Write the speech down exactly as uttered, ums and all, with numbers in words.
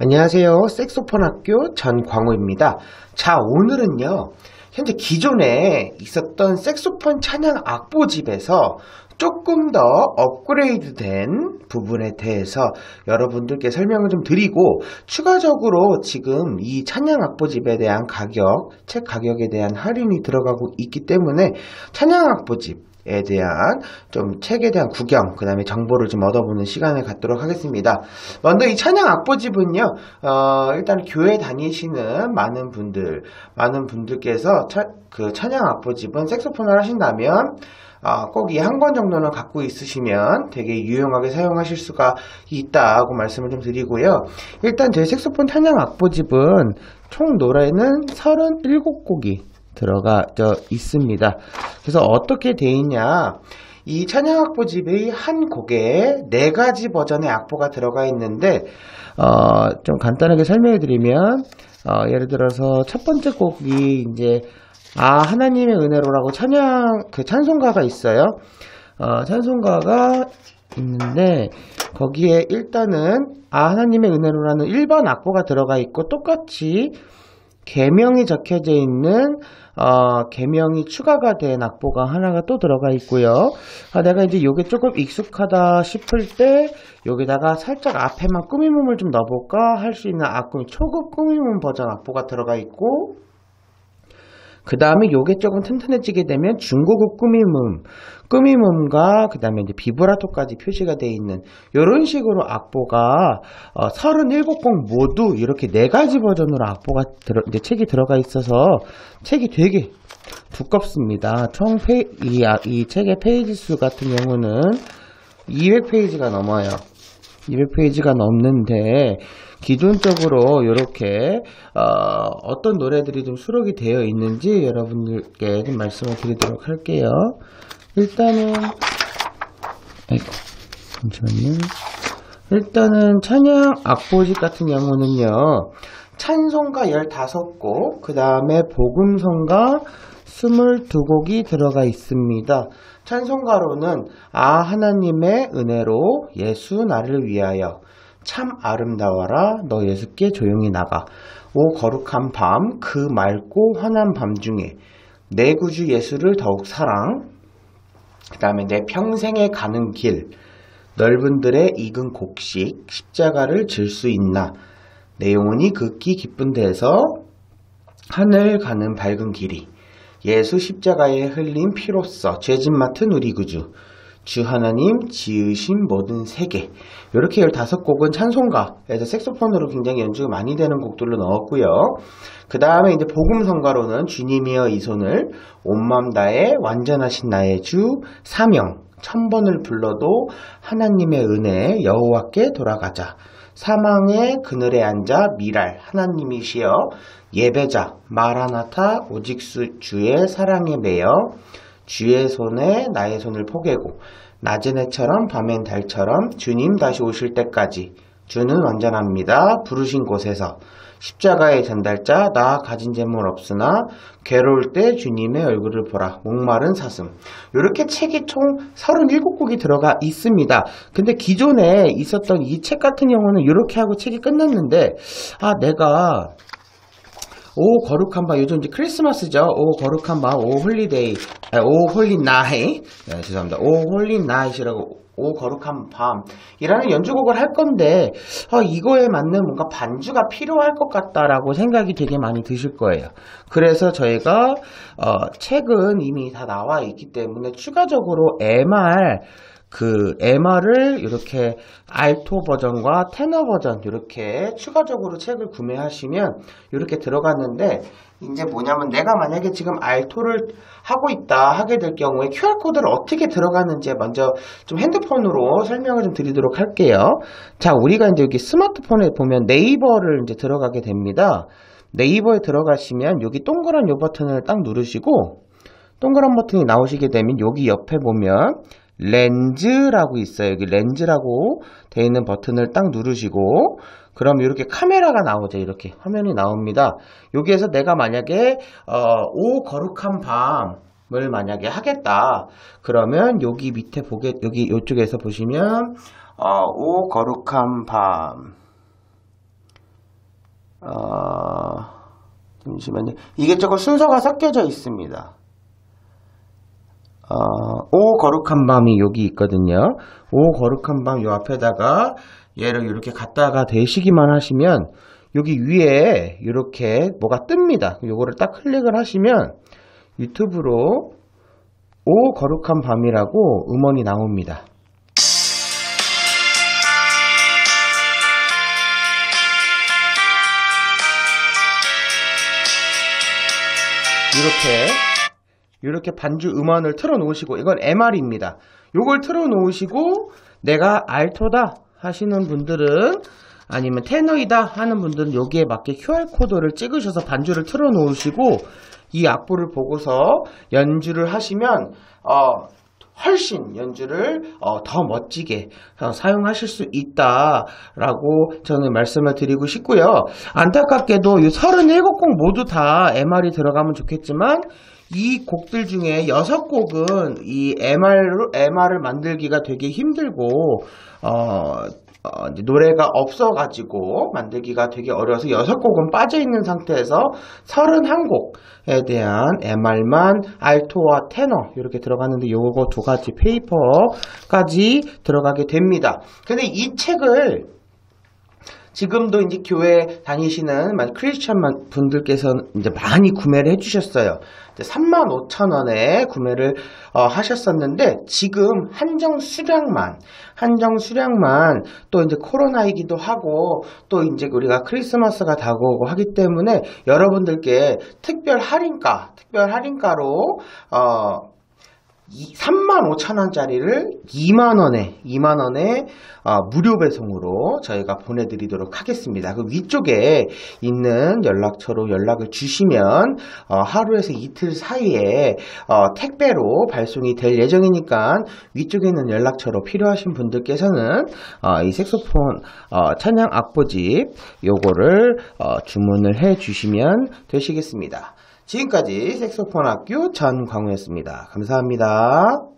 안녕하세요. 색소폰학교 전광호입니다. 자, 오늘은요. 현재 기존에 있었던 색소폰 찬양 악보집에서 조금 더 업그레이드 된 부분에 대해서 여러분들께 설명을 좀 드리고, 추가적으로 지금 이 찬양 악보집에 대한 가격, 책 가격에 대한 할인이 들어가고 있기 때문에 찬양 악보집 에 대한 좀 책에 대한 구경, 그 다음에 정보를 좀 얻어보는 시간을 갖도록 하겠습니다. 먼저 이 찬양 악보집은요, 어, 일단 교회 다니시는 많은 분들, 많은 분들께서 차, 그 찬양 악보집은 색소폰을 하신다면 어, 꼭 이 한 권 정도는 갖고 있으시면 되게 유용하게 사용하실 수가 있다고 말씀을 좀 드리고요. 일단 저희 색소폰 찬양 악보집은 총 노래는 서른일곱 곡이 들어가져 있습니다. 그래서 어떻게 돼 있냐, 이 찬양악보집의 한 곡에 네 가지 버전의 악보가 들어가 있는데, 어, 좀 간단하게 설명해 드리면, 어, 예를 들어서 첫 번째 곡이 이제 아 하나님의 은혜로라고 찬양 그 찬송가가 있어요. 어, 찬송가가 있는데 거기에 일단은 아 하나님의 은혜로라는 일 번 악보가 들어가 있고, 똑같이 계명이 적혀져 있는 어, 계명이 추가가 된 악보가 하나가 또 들어가 있고요. 아, 내가 이제 요게 조금 익숙하다 싶을 때 여기다가 살짝 앞에만 꾸밈음을 좀 넣어볼까 할 수 있는 악보이 초급 꾸밈음 버전 악보가 들어가 있고, 그 다음에 요게 조금 튼튼해지게 되면 중고급 꾸밈음, 꾸밈음과 그 다음에 이제 비브라토까지 표시가 되어 있는 요런 식으로 악보가 어, 서른일곱 곡 모두 이렇게 네 가지 버전으로 악보가 들어, 이제 책이 들어가 있어서 책이 되게 두껍습니다. 총 페이, 이, 이 책의 페이지 수 같은 경우는 이백 페이지가 넘어요. 이백 페이지가 넘는데, 기존적으로 이렇게 어, 어떤 노래들이 좀 수록이 되어 있는지 여러분들께 좀 말씀을 드리도록 할게요. 일단은 아이고 잠시만요. 일단은 찬양 악보집 같은 경우는요, 찬송가 열다섯 곡, 그 다음에 복음성가 스물두 곡이 들어가 있습니다. 찬송가로는 아 하나님의 은혜로, 예수 나를 위하여, 참 아름다워라, 너 예수께 조용히 나가, 오 거룩한 밤, 그 맑고 환한 밤중에, 내 구주 예수를 더욱 사랑, 그 다음에 내 평생에 가는 길, 넓은 들의 익은 곡식, 십자가를 질 수 있나, 내 영혼이 극히 기쁜 데에서, 하늘 가는 밝은 길이, 예수 십자가에 흘린 피로써 죄짐 맡은 우리 구주, 주 하나님 지으신 모든 세계. 이렇게 열다섯 곡은 찬송가에서 색소폰으로 굉장히 연주가 많이 되는 곡들로 넣었고요. 그 다음에 이제 복음성가로는 주님이여 이 손을, 온맘 다해, 완전하신 나의 주, 사명, 천번을 불러도 하나님의 은혜, 여호와께 돌아가자, 사망의 그늘에 앉아 미랄, 하나님이시여, 예배자, 마라나타, 오직 주의 사랑에 매여, 주의 손에 나의 손을 포개고, 낮은 해처럼 밤엔 달처럼, 주님 다시 오실 때까지, 주는 완전합니다, 부르신 곳에서, 십자가의 전달자, 나 가진 재물 없으나 괴로울 때 주님의 얼굴을 보라, 목마른 사슴. 이렇게 책이 총 서른일곱 곡이 들어가 있습니다. 근데 기존에 있었던 이 책 같은 경우는 이렇게 하고 책이 끝났는데, 아 내가 오 거룩한 밤, 요즘 이제 크리스마스죠. 오 거룩한 밤, 오 홀리데이, 아, 오 홀리나잇, 네, 죄송합니다. 오 홀리나잇이라고, 오 거룩한 밤이라는 연주곡을 할 건데, 어, 이거에 맞는 뭔가 반주가 필요할 것 같다라고 생각이 되게 많이 드실 거예요. 그래서 저희가 어, 책은 이미 다 나와 있기 때문에 추가적으로 엠알, 그 엠알을 이렇게 알토 버전과 테너 버전 이렇게 추가적으로 책을 구매하시면 이렇게 들어갔는데, 이제 뭐냐면 내가 만약에 지금 알토를 하고 있다 하게 될 경우에 큐알코드를 어떻게 들어가는지 먼저 좀 핸드폰으로 설명을 좀 드리도록 할게요. 자, 우리가 이제 여기 스마트폰에 보면 네이버를 이제 들어가게 됩니다. 네이버에 들어가시면 여기 동그란 요 버튼을 딱 누르시고, 동그란 버튼이 나오시게 되면 여기 옆에 보면 렌즈라고 있어요. 여기 렌즈라고 되어 있는 버튼을 딱 누르시고, 그럼 이렇게 카메라가 나오죠. 이렇게 화면이 나옵니다. 여기에서 내가 만약에 어, 오 거룩한 밤을 만약에 하겠다 그러면 여기 밑에 보게, 여기 이쪽에서 보시면 어, 오 거룩한 밤 어, 잠시만요. 이게 조금 순서가 섞여져 있습니다. 어, 오 거룩한 밤이 여기 있거든요. 오 거룩한 밤 요 앞에다가 얘를 이렇게 갖다가 대시기만 하시면 여기 위에 이렇게 뭐가 뜹니다. 요거를 딱 클릭을 하시면 유튜브로 오 거룩한 밤이라고 음원이 나옵니다. 이렇게 이렇게 반주 음원을 틀어 놓으시고, 이건 엠알입니다. 요걸 틀어 놓으시고, 내가 알토다 하시는 분들은, 아니면 테너이다 하는 분들은 여기에 맞게 큐알코드를 찍으셔서 반주를 틀어 놓으시고 이 악보를 보고서 연주를 하시면 어 훨씬 연주를 어, 더 멋지게 어, 사용하실 수 있다라고 저는 말씀을 드리고 싶고요. 안타깝게도 삼십칠 곡 모두 다 엠알이 들어가면 좋겠지만 이 곡들 중에 여섯 곡은 이 엠알을 만들기가 되게 힘들고 어, 어, 이제 노래가 없어가지고 만들기가 되게 어려워서 여섯 곡은 빠져있는 상태에서 삼십일 곡에 대한 엠알만 알토와 테너 이렇게 들어가는데 요거 두 가지 페이퍼까지 들어가게 됩니다. 근데 이 책을 지금도 이제 교회 다니시는 크리스천 분들께서 이제 많이 구매를 해주셨어요. 삼만 오천 원에 구매를 어, 하셨었는데 지금 한정 수량만 한정 수량만 또 이제 코로나이기도 하고 또 이제 우리가 크리스마스가 다가오고 하기 때문에 여러분들께 특별 할인가 특별 할인가로 어. 삼만 오천 원짜리를 이만 원에 이만 원에 어, 무료 배송으로 저희가 보내드리도록 하겠습니다. 그 위쪽에 있는 연락처로 연락을 주시면 어, 하루에서 이틀 사이에 어, 택배로 발송이 될 예정이니까 위쪽에 있는 연락처로 필요하신 분들께서는 어, 이 색소폰 어, 찬양 악보집 요거를 어, 주문을 해 주시면 되시겠습니다. 지금까지 색소폰학교 전광우였습니다. 감사합니다.